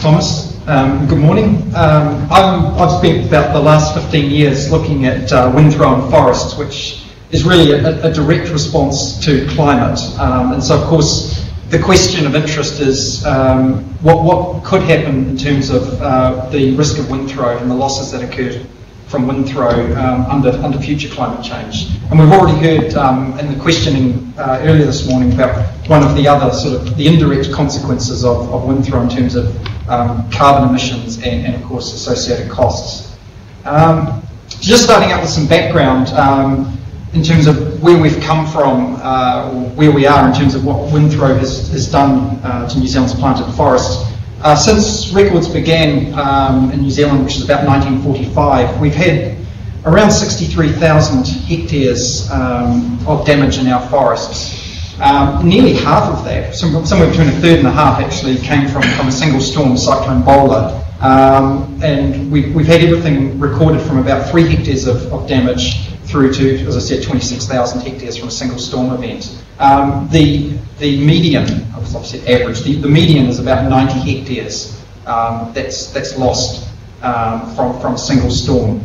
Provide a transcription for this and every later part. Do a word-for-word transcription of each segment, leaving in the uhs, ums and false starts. Thomas. Um, good morning. Um, I'm, I've spent about the last fifteen years looking at uh, windthrow and forests, which is really a, a direct response to climate. Um, and so, of course, the question of interest is um, what, what could happen in terms of uh, the risk of windthrow and the losses that occurred from windthrow um, under, under future climate change. And we've already heard um, in the questioning uh, earlier this morning about one of the other sort of the indirect consequences of, of windthrow in terms of um, carbon emissions and, and of course associated costs. Um, just starting out with some background um, in terms of where we've come from, uh, or where we are in terms of what windthrow has, has done uh, to New Zealand's planted forests. Uh, since records began um, in New Zealand, which is about nineteen forty-five, we've had around sixty-three thousand hectares um, of damage in our forests. Um, nearly half of that, somewhere between a third and a half actually, came from, from a single storm, Cyclone Bola. Um, and we've, we've had everything recorded from about three hectares of, of damage through to, as I said, twenty-six thousand hectares from a single storm event. Um, the, the median, I've said average, the, the median is about ninety hectares um, that's, that's lost um, from, from a single storm.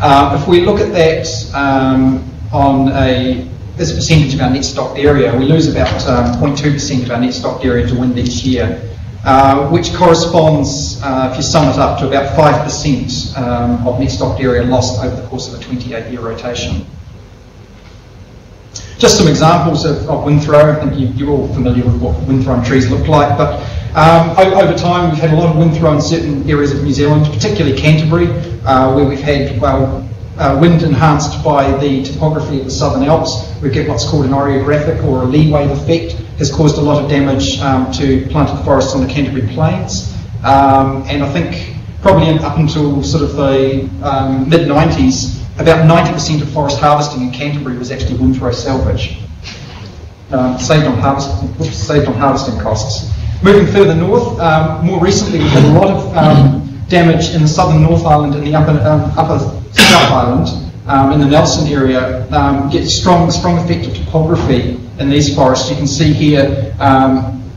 Uh, if we look at that um, on a, as a percentage of our net stocked area, we lose about zero point two percent um, of our net stocked area to wind each year, uh, which corresponds, uh, if you sum it up, to about five percent um, of net stocked area lost over the course of a twenty-eight year rotation. Just some examples of, of windthrow. I think you, you're all familiar with what windthrown trees look like, but um, over time we've had a lot of windthrow in certain areas of New Zealand, particularly Canterbury, uh, where we've had, well, uh, wind enhanced by the topography of the Southern Alps. We get what's called an orographic or a lee wave effect, has caused a lot of damage um, to planted forests on the Canterbury Plains, um, and I think probably up until sort of the um, mid nineties, about ninety percent of forest harvesting in Canterbury was actually windthrow salvage, um, saved, on harvest, oops, saved on harvesting costs. Moving further north, um, more recently we've had a lot of um, damage in the southern North Island and the upper, um, upper South Island, um, in the Nelson area, um, get strong, strong effect of topography in these forests. You can see here um,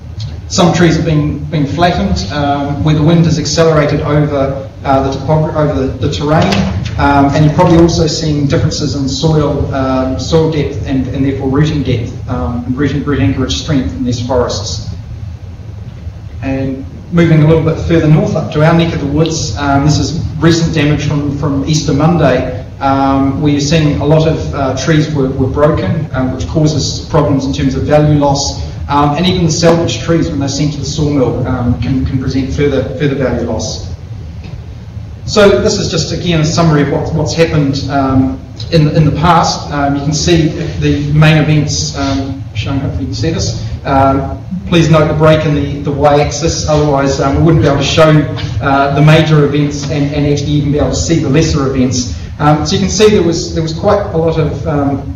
some trees have been, been flattened um, where the wind has accelerated over, uh, the, over the, the terrain. Um, and you're probably also seeing differences in soil, um, soil depth and, and therefore rooting depth um, and rooting root anchorage strength in these forests. And moving a little bit further north up to our neck of the woods, um, this is recent damage from, from Easter Monday, um, where you're seeing a lot of uh, trees were, were broken, um, which causes problems in terms of value loss, um, and even the salvaged trees when they're sent to the sawmill um, can, can present further, further value loss. So this is just, again, a summary of what, what's happened um, in, the, in the past. Um, you can see the main events, um, showing, hopefully you can see this. Um, please note the break in the, the y-axis, otherwise um, we wouldn't be able to show uh, the major events and, and actually even be able to see the lesser events. Um, so you can see there was, there was quite a lot of um,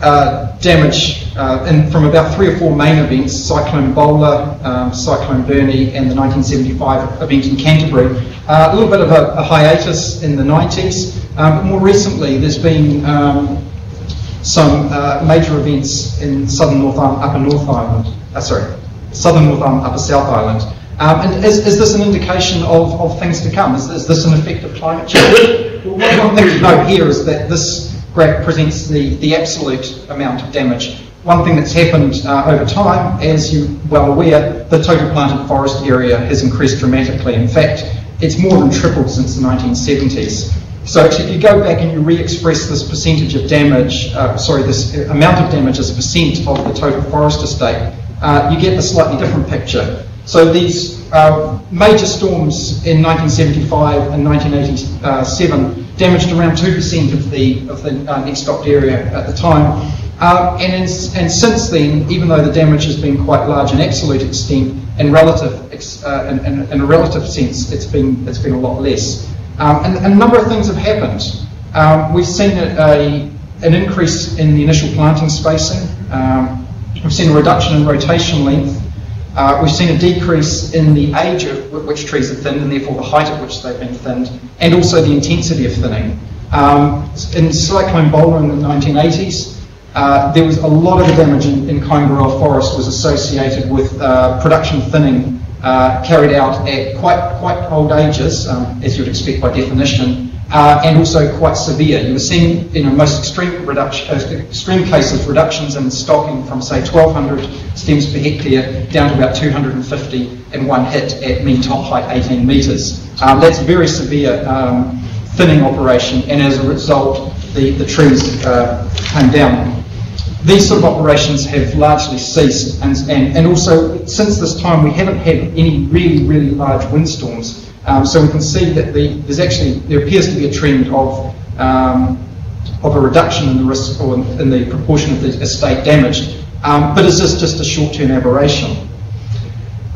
uh, damage uh, in, from about three or four main events, Cyclone Bola, um, Cyclone Bernie, and the nineteen seventy-five event in Canterbury. Uh, a little bit of a, a hiatus in the nineties, um, but more recently there's been um, some uh, major events in Southern North Island, Upper North Island, uh, sorry, Southern North Island, Upper South Island. Um, and is, is this an indication of, of things to come? Is, is this an effect of climate change? Well, one thing to note here is that this graph presents the, the absolute amount of damage. One thing that's happened uh, over time, as you're well aware, the total planted forest area has increased dramatically. In fact, it's more than tripled since the nineteen seventies. So if you go back and you re-express this percentage of damage, uh, sorry, this amount of damage as a percent of the total forest estate, uh, you get a slightly different picture. So these uh, major storms in nineteen seventy-five and nineteen eighty-seven damaged around two percent of the, of the uh, net stocked area at the time. Uh, and, in, and since then, even though the damage has been quite large in absolute extent, in relative, ex, uh, in, in, in a relative sense, it's been it's been a lot less. Um, and, and a number of things have happened. Um, we've seen a, a, an increase in the initial planting spacing. Um, we've seen a reduction in rotation length. Uh, we've seen a decrease in the age at which trees are thinned, and therefore the height at which they've been thinned, and also the intensity of thinning. Um, in Cyclone Bola in the nineteen eighties. Uh, there was a lot of the damage in, in Kaingaroa Forest was associated with uh, production thinning uh, carried out at quite quite old ages, um, as you would expect by definition, uh, and also quite severe. You were seeing, you know, most extreme reduction, uh, extreme cases, reductions in stocking from say twelve hundred stems per hectare down to about two hundred fifty in one hit at mean top height eighteen metres. Um, that's very severe um, thinning operation, and as a result, the the trees uh, came down. These sort of operations have largely ceased, and, and, and also since this time we haven't had any really, really large windstorms. Um, so we can see that the, there's actually, there appears to be a trend of, um, of a reduction in the risk or in the proportion of the estate damaged. Um, but is this just a short-term aberration?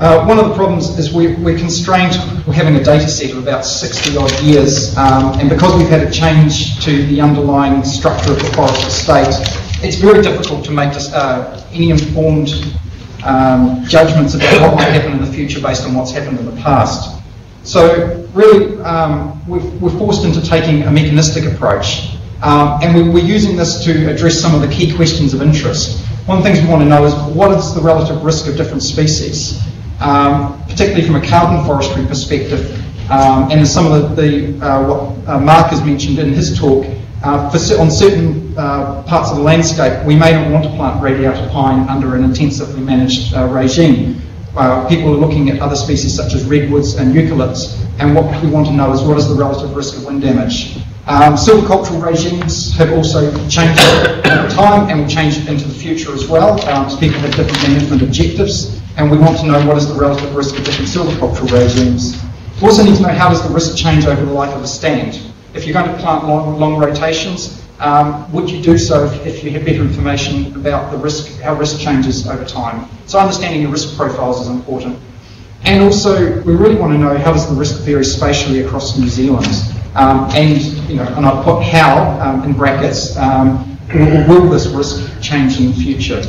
Uh, one of the problems is we, we're constrained, we're having a data set of about sixty odd years, um, and because we've had a change to the underlying structure of the forest estate, it's very difficult to make this, uh, any informed um, judgments about what might happen in the future based on what's happened in the past. So really, um, we've, we're forced into taking a mechanistic approach, um, and we, we're using this to address some of the key questions of interest. One of the things we want to know is what is the relative risk of different species, um, particularly from a carbon forestry perspective, um, and as some of the, the uh, what uh, Mark has mentioned in his talk. Uh, for, on certain uh, parts of the landscape, we may not want to plant radiata pine under an intensively managed uh, regime. Uh, people are looking at other species such as redwoods and eucalypts, and what we want to know is what is the relative risk of wind damage. Um, silvicultural regimes have also changed over time and will change into the future as well, um, as people have different management objectives, and we want to know what is the relative risk of different silvicultural regimes. We also need to know how does the risk change over the life of a stand. If you're going to plant long, long rotations, um, would you do so if, if you have better information about the risk, how risk changes over time? So understanding your risk profiles is important. And also, we really want to know how does the risk vary spatially across New Zealand? Um, and, you know, and I put how um, in brackets, um, will this risk change in the future?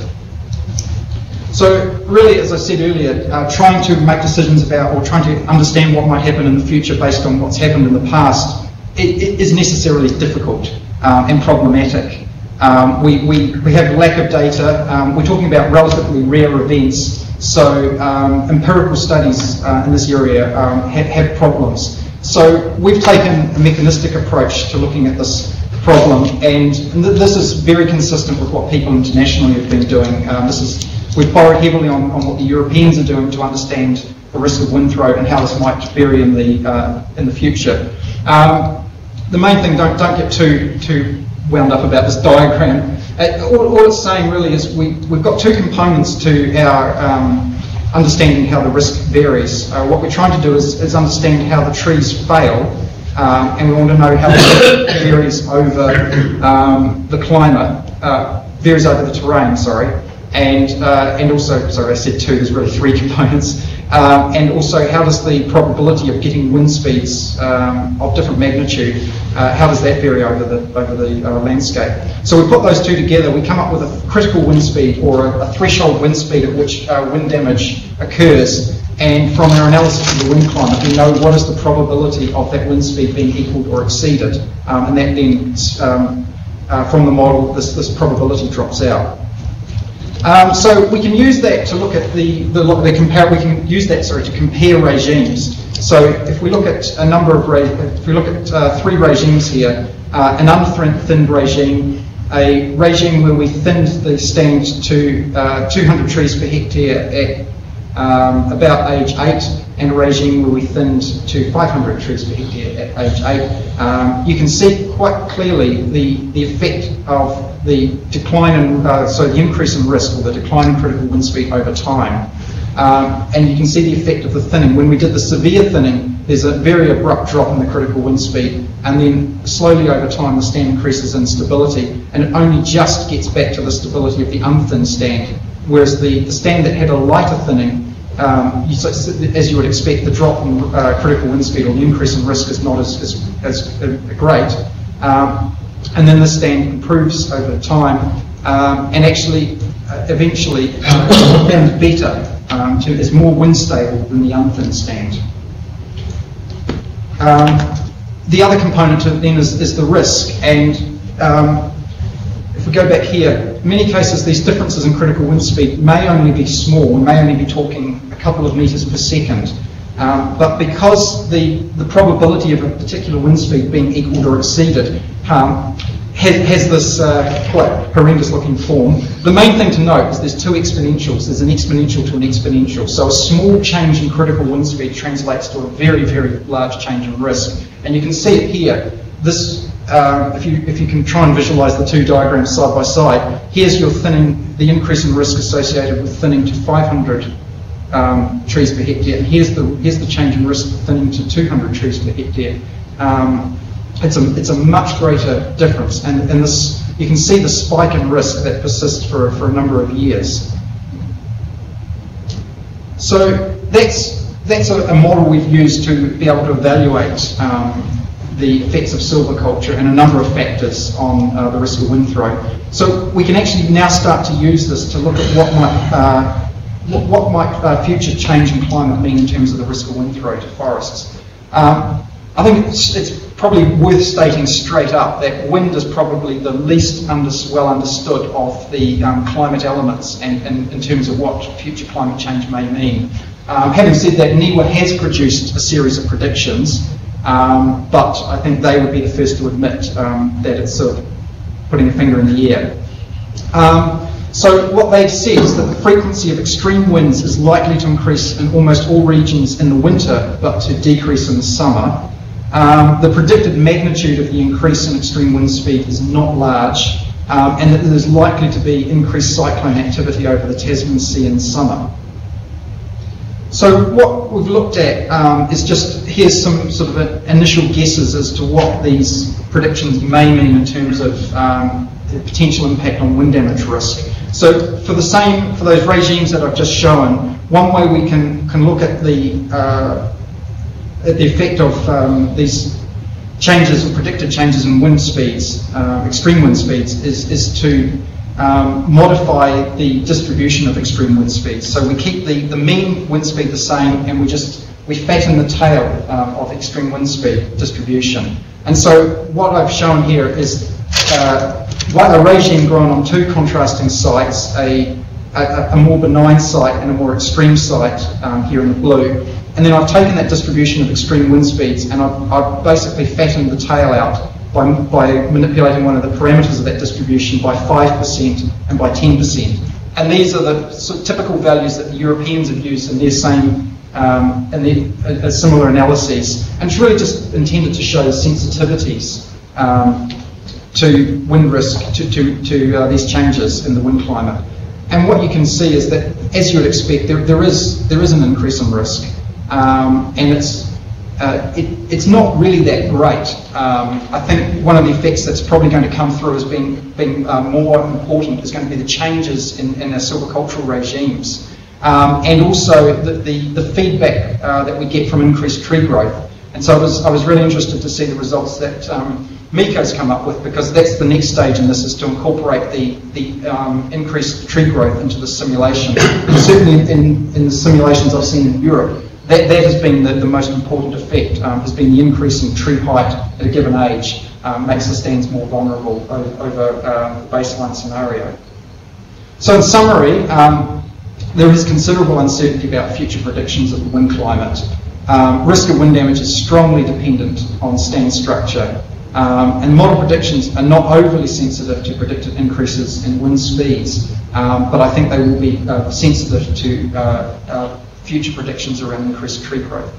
So really, as I said earlier, uh, trying to make decisions about or trying to understand what might happen in the future based on what's happened in the past, It, it is necessarily difficult um, and problematic. Um, we, we, we have a lack of data. Um, we're talking about relatively rare events, so um, empirical studies uh, in this area um, have, have problems. So we've taken a mechanistic approach to looking at this problem, and th this is very consistent with what people internationally have been doing. Um, this is, we've borrowed heavily on, on what the Europeans are doing to understand the risk of windthrow and how this might vary in the, uh, in the future. Um, The main thing, don't, don't get too, too wound up about this diagram. It, all, all it's saying really is we, we've got two components to our um, understanding how the risk varies. Uh, what we're trying to do is, is understand how the trees fail, um, and we want to know how the risk varies over um, the climate, uh, varies over the terrain, sorry. And, uh, and also, sorry, I said two, there's really three components. Um, and also, how does the probability of getting wind speeds um, of different magnitude, uh, how does that vary over the, over the uh, landscape? So we put those two together, we come up with a critical wind speed or a, a threshold wind speed at which uh, wind damage occurs. And from our analysis of the wind climate, we know what is the probability of that wind speed being equaled or exceeded. Um, and that then, um, uh, from the model, this, this probability drops out. Um, so we can use that to look at the, the, look, the compare, we can use that, sorry, to compare regimes. So if we look at a number of, if we look at uh, three regimes here, uh, an unthinned regime, a regime where we thinned the stand to uh, two hundred trees per hectare at um, about age eight, and a regime where we thinned to five hundred trees per hectare at age eight. Um, you can see quite clearly the, the effect of the decline in, uh, so the increase in risk or the decline in critical wind speed over time. Um, and you can see the effect of the thinning. When we did the severe thinning, there's a very abrupt drop in the critical wind speed, and then slowly over time the stand increases in stability, and it only just gets back to the stability of the unthinned stand, whereas the, the stand that had a lighter thinning, Um, you, as you would expect, the drop in uh, critical wind speed or the increase in risk is not as, as, as great. Um, and then the stand improves over time, um, and actually uh, eventually becomes better. Um, to, it's more wind stable than the unthinned stand. Um, the other component to it then is, is the risk, and um, if we go back here, in many cases these differences in critical wind speed may only be small. We may only be talking a couple of metres per second. Um, but because the, the probability of a particular wind speed being equaled or exceeded um, has, has this uh, quite horrendous looking form, the main thing to note is there's two exponentials. There's an exponential to an exponential. So a small change in critical wind speed translates to a very, very large change in risk. And you can see it here. This, uh, if, you, if you can try and visualise the two diagrams side by side, here's your thinning, the increase in risk associated with thinning to five hundred Um, trees per hectare, and here's the here's the change in risk thinning to two hundred trees per hectare. Um, it's a it's a much greater difference, and and this you can see the spike in risk that persists for for a number of years. So that's that's a, a model we've used to be able to evaluate um, the effects of silviculture and a number of factors on uh, the risk of windthrow. So we can actually now start to use this to look at what might uh, What, what might uh, future change in climate mean in terms of the risk of windthrow to forests? Um, I think it's, it's probably worth stating straight up that wind is probably the least under, well understood of the um, climate elements and, and in terms of what future climate change may mean. Um, having said that, NIWA has produced a series of predictions, um, but I think they would be the first to admit um, that it's sort of putting a finger in the air. Um, So what they've said is that the frequency of extreme winds is likely to increase in almost all regions in the winter, but to decrease in the summer. Um, the predicted magnitude of the increase in extreme wind speed is not large, um, and that there's likely to be increased cyclone activity over the Tasman Sea in summer. So what we've looked at um, is just, here's some sort of a, initial guesses as to what these predictions may mean in terms of um, the potential impact on wind damage risk. So for the same, for those regimes that I've just shown, one way we can, can look at the, uh, at the effect of um, these changes or predicted changes in wind speeds, uh, extreme wind speeds, is, is to um, modify the distribution of extreme wind speeds. So we keep the, the mean wind speed the same, and we just, we fatten the tail uh, of extreme wind speed distribution. And so what I've shown here is uh, Like a regime grown on two contrasting sites, a, a, a more benign site and a more extreme site um, here in the blue. And then I've taken that distribution of extreme wind speeds and I've, I've basically fattened the tail out by, by manipulating one of the parameters of that distribution by five percent and by ten percent. And these are the sort of typical values that the Europeans have used in their same um, in their, uh, similar analyses. And it's really just intended to show sensitivities Um, to wind risk, to, to, to uh, these changes in the wind climate. And what you can see is that, as you would expect, there, there, is, there is an increase in risk. Um, and it's, uh, it, it's not really that great. Um, I think one of the effects that's probably going to come through as being, being uh, more important is going to be the changes in, in our silvicultural regimes. Um, and also the, the, the feedback uh, that we get from increased tree growth. And so I was, I was really interested to see the results that um, MECO's come up with, because that's the next stage in this, is to incorporate the, the um, increased tree growth into the simulation. And certainly in, in the simulations I've seen in Europe, that, that has been the, the most important effect, um, has been the increase in tree height at a given age, um, makes the stands more vulnerable over, over uh, the baseline scenario. So in summary, um, there is considerable uncertainty about future predictions of the wind climate. Um, risk of wind damage is strongly dependent on stand structure, um, and model predictions are not overly sensitive to predicted increases in wind speeds, um, but I think they will be uh, sensitive to uh, uh, future predictions around increased tree growth.